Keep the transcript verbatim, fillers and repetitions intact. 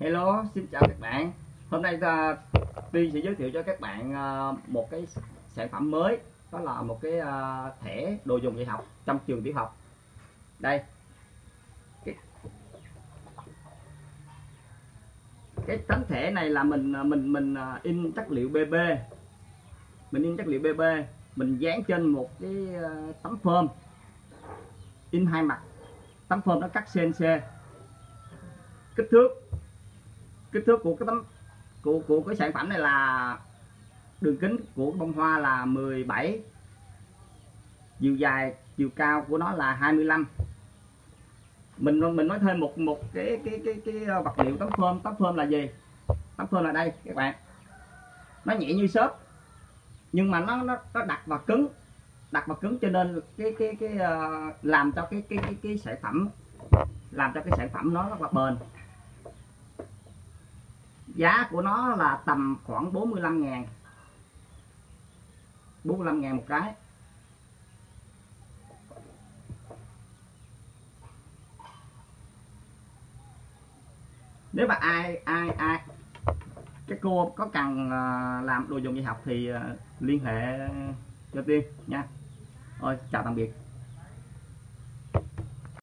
Hello, xin chào các bạn. Hôm nay ta Tuyên sẽ giới thiệu cho các bạn một cái sản phẩm mới, đó là một cái thẻ đồ dùng dạy học trong trường tiểu học. Đây, cái, cái tấm thẻ này là mình mình mình in chất liệu bê bê, mình in chất liệu bê bê, mình dán trên một cái tấm phơm in hai mặt, tấm phơm nó cắt xê en xê. Kích thước kích thước của cái tấm của của cái sản phẩm này là đường kính của bông hoa là mười bảy, chiều dài chiều cao của nó là hai mươi lăm. Mình mình nói thêm một một cái cái cái cái vật liệu tấm phơm. Tấm phơm là gì? Tấm phơm là đây các bạn, nó nhẹ như xốp nhưng mà nó nó, nó đặc và cứng, đặc và cứng cho nên cái cái cái làm cho cái cái cái, cái sản phẩm làm cho cái sản phẩm nó rất là bền. Giá của nó là tầm khoảng bốn mươi lăm ngàn, bốn mươi lăm ngàn một cái. Nếu mà ai ai ai các cô có cần làm đồ dùng dạy học thì liên hệ cho Tuyên nha. Ôi, chào tạm biệt.